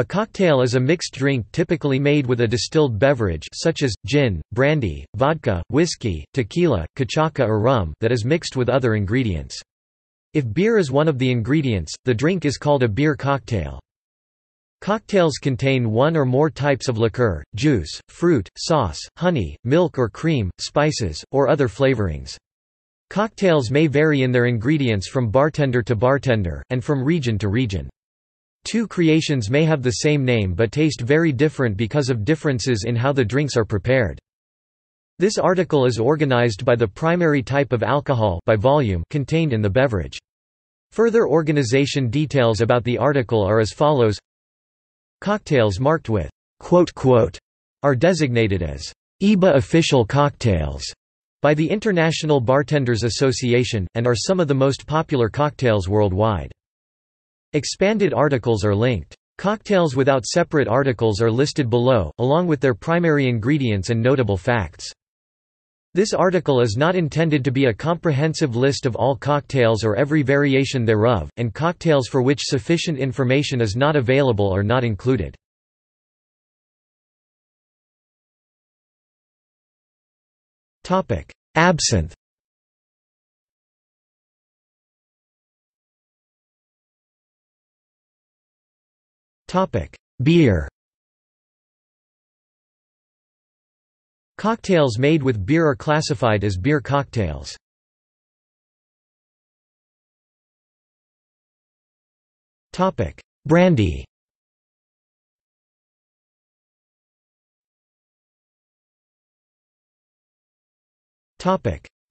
A cocktail is a mixed drink typically made with a distilled beverage such as, gin, brandy, vodka, whiskey, tequila, cachaça or rum that is mixed with other ingredients. If beer is one of the ingredients, the drink is called a beer cocktail. Cocktails contain one or more types of liqueur, juice, fruit, sauce, honey, milk or cream, spices, or other flavorings. Cocktails may vary in their ingredients from bartender to bartender, and from region to region. Two creations may have the same name but taste very different because of differences in how the drinks are prepared. This article is organized by the primary type of alcohol by volume contained in the beverage. Further organization details about the article are as follows. Cocktails marked with "" are designated as IBA official cocktails by the International Bartenders Association, and are some of the most popular cocktails worldwide. Expanded articles are linked. Cocktails without separate articles are listed below, along with their primary ingredients and notable facts. This article is not intended to be a comprehensive list of all cocktails or every variation thereof, and cocktails for which sufficient information is not available are not included. Absinthe. Beer. Cocktails made with beer are classified as beer cocktails. Brandy.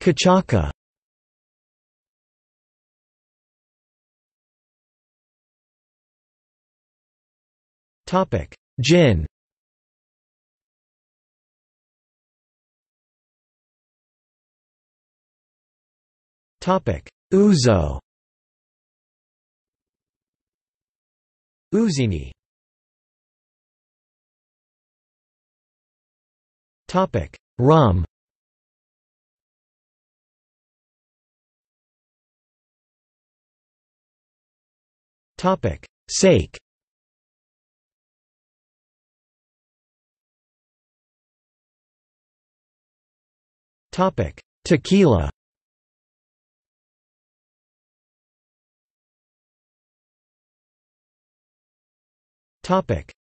Cachaça. Gin. Ouzo. Ouzini. Rum. Sake. Tequila.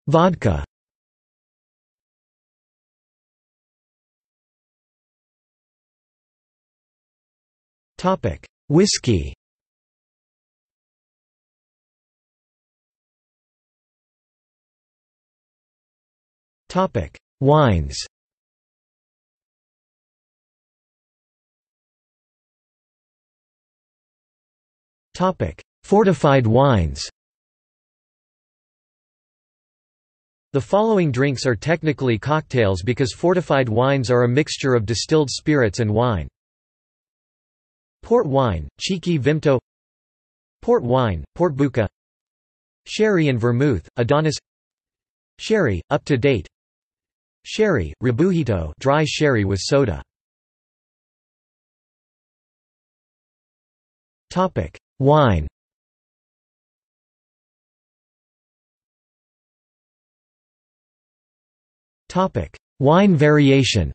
Vodka. Whisky. Wines. Fortified wines. The following drinks are technically cocktails because fortified wines are a mixture of distilled spirits and wine. Port wine, Chiqui Vimto. Port wine, Portbuca. Sherry and vermouth, Adonis. Sherry, up to date. Sherry, Rebujito, dry sherry with soda. Topic: Wine. Wine variation.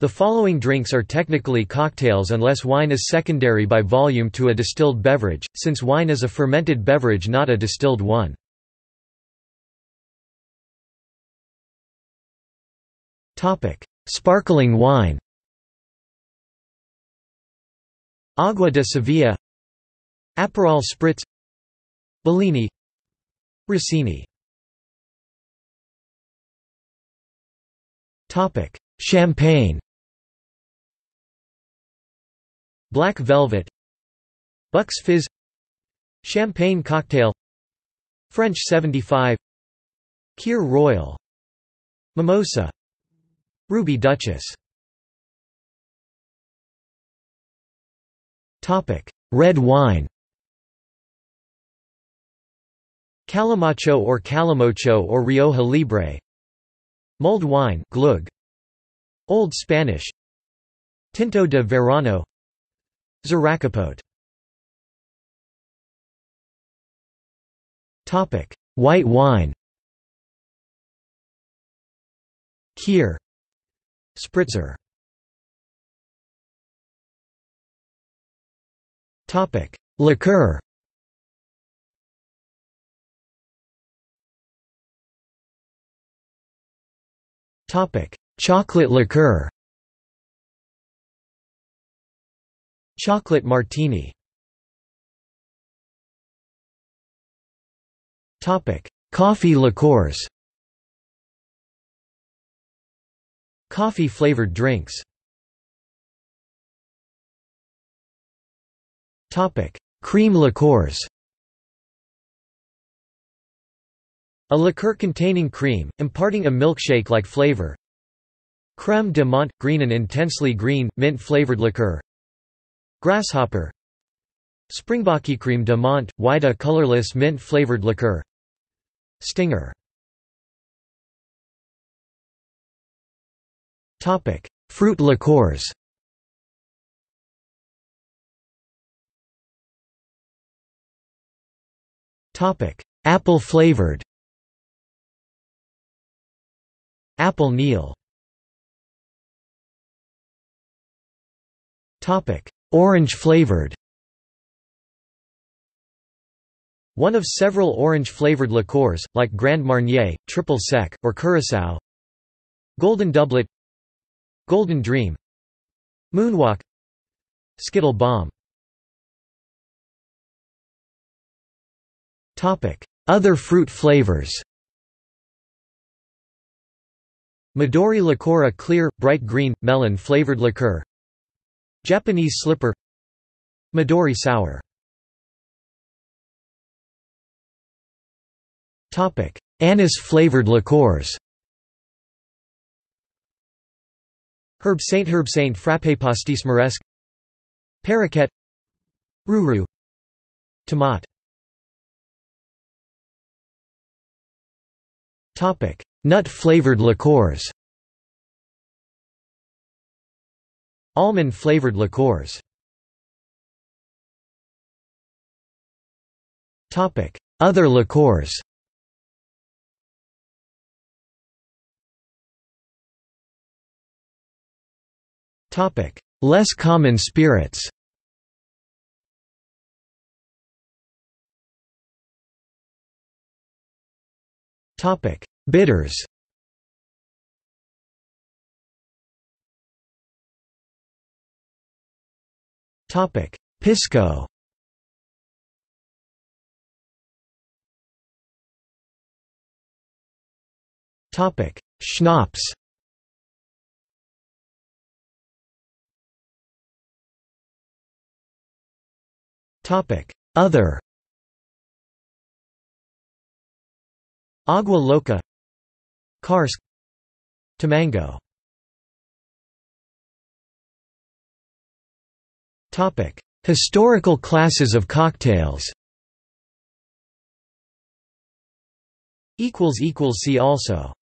The following drinks are technically cocktails unless wine is secondary by volume to a distilled beverage, since wine is a fermented beverage not a distilled one. Sparkling wine. Agua de Sevilla. Aperol Spritz. Bellini. Rossini. Champagne. Black Velvet. Buck's Fizz. Champagne Cocktail. French 75. Kir Royal. Mimosa. Ruby Duchess. Red wine. Calamacho or Rioja Libre. Mulled wine, glug. Old Spanish. Tinto de Verano. Zaracapote. White wine. Kheer. Spritzer. Liqueur. Chocolate liqueur. Chocolate martini. Coffee liqueurs. Coffee flavored drinks. Cream liqueurs. A liqueur containing cream, imparting a milkshake-like flavor. Crème de menthe – green and intensely green, mint-flavored liqueur. Grasshopper. Springbok. Crème de menthe – white, a colorless mint-flavored liqueur. Stinger. Fruit liqueurs. Apple-flavored. Apple Neal. Orange flavored. One of several orange flavored liqueurs, like Grand Marnier, Triple Sec, or Curaçao. Golden Doublet. Golden Dream. Moonwalk. Skittle Bomb. Other fruit flavors. Midori liqueur, a clear, bright green, melon-flavored liqueur. Japanese slipper. Midori sour. Anise-flavored liqueurs. Herb Saint frappe pastis moresque. Paraquet. Ruru. Tomat. Nut-flavored liqueurs. Almond-flavored liqueurs. Other liqueurs. Less common spirits. Bitters. Pisco. Schnapps. Other. Agua Loca. Karsk. Tamango. Historical classes of cocktails. See also.